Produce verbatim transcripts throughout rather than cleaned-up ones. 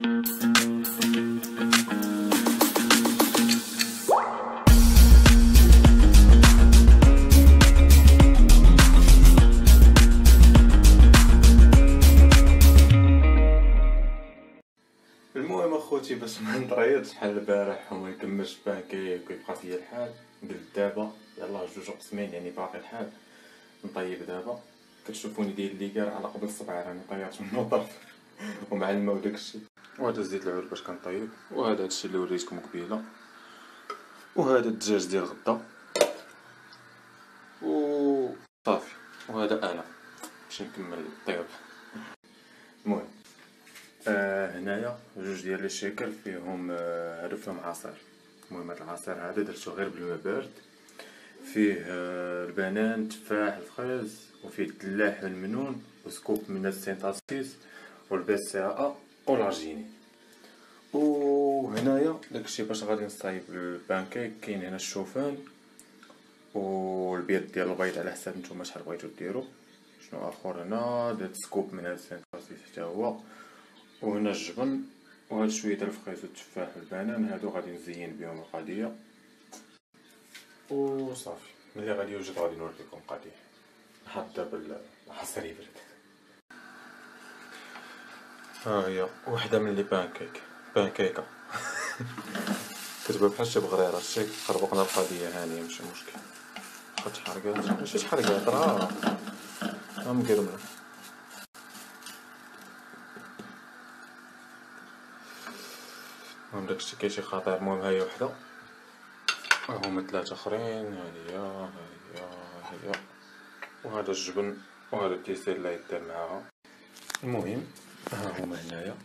المهم اخوتي باش ما نطريطش بحال البارح وما نكملش باه كيبقى فيا الحال، قلت دابا يلاه جوج قسمين يعني باقي الحال نطيب دابا. كتشوفوني داير اللي كار على قبل الصبع، راني طيرت من الطرف ومع الماء وداكشي. وهذا زيت العور باش كنطيب، وهذا هادشي اللي وريتكم قبيله، وهذا الدجاج ديال غدا و صافي، وهذا انا باش نكمل الطياب. المهم آه هنايا جوج ديال لي شيكل فيهم آه هادو فيهم عصير. المهم هاد العصير هذا درتو غير بالماء بارد، فيه آه البنان، التفاح، الفريز، وفيه الدلاح، المنون، وسكوب من السينتاسيس، والبيس ساعه، والعجيني. وهنايا داكشي باش غادي نصايب البانكيك. كاين هنا الشوفان والبيض ديال البيض على حساب نتوما شحال بغيتو ديرو شنو اخر. هنا درت سكوب من هاد السينتاسيس حتى هو، وهنا الجبن، وهاد شويه ديال الفريز والتفاح والبنان، هادو غادي نزين بهم القضيه وصافي. ملي غادي يوجد غادي نوريكم القضيه. نحط دابا العصير يبرد. ها هي وحده من لي بانكيك بانكيكه كتبان بحال شي بغريره. شي قربقنا القضيه هانيه ماشي مشكل، بقات تحرقات ماشي تحرقات راه راه مقرمله. المهم داكشي كاين شي خطير. المهم ها هي وحده، هما ثلاثه اخرين. ها هي ها هي ها هي، وهذا الجبن، وهذا الديسير اللي يدار معاها. المهم ها هما هنايا،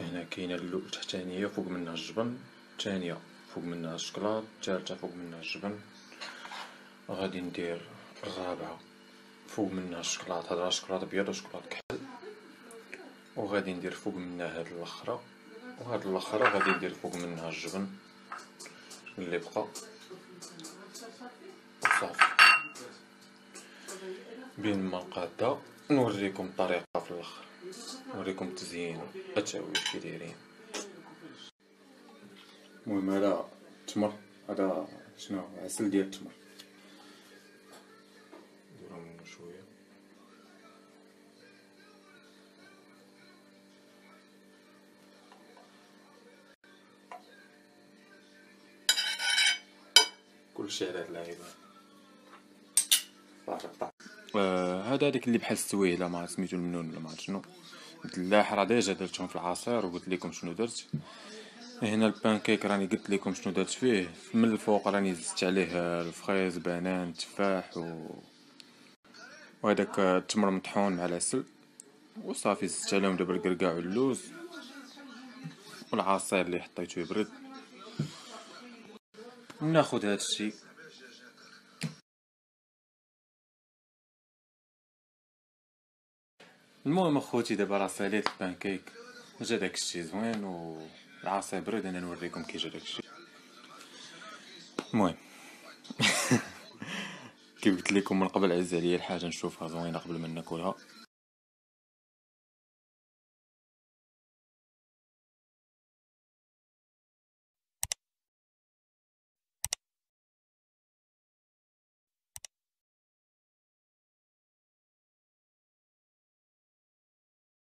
هنا كاينه اللوب التحتانيه فوق منها الجبن، الثانيه فوق منها الشكلاط، الثالثه فوق منها الجبن، غادي ندير الرابعه فوق منها الشكلاط. هذا شكلاط ابيض وشكلاط كحل، وغادي ندير فوق منها هاد الاخرى، وهاد الاخرى غادي ندير فوق منها الجبن اللي بقى. صافي، بين ما نقادا نوريكم الطريقه في الاخر، نوريكم التزيين التعويش كي دايرين. المهم هذا التمر، هذا شنو عسل ديال التمر، نديرو منو شويه. كلشي على هاد اللعيبه صافي طاح. هذا هذيك اللي بحال السويله ما سميتو المنون ولا ما عرفت شنو، الدلاح راه ديجا درتهم في العصير وقلت لكم شنو درت. هنا البانكيك راني قلت لكم شنو درت فيه، من الفوق راني زدت عليه الفريز، بنان، تفاح و وهذاك التمر مطحون مع العسل وصافي. زدت عليهم دابا الكركاع واللوز والعصير اللي حطيته يبرد. ناخذ هذا الشيء المهم اخوتي. دابا راه صاليت البانكيك وجا داكشي زوين والعصير برد، انا نوريكم كي جا داكشي. المهم كيف قلت لكم من قبل عز عليا الحاجه نشوفها زوينه قبل ما ناكلها.